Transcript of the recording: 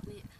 hardly